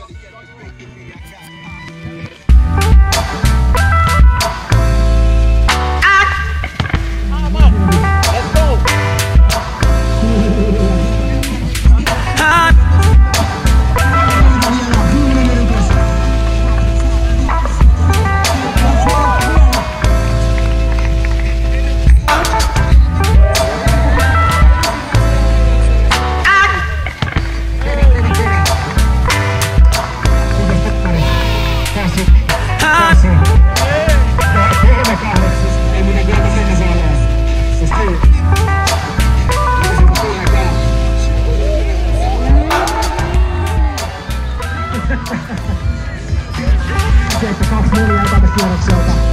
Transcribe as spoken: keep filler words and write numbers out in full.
Gente, calma, mulher, dá pra tirar a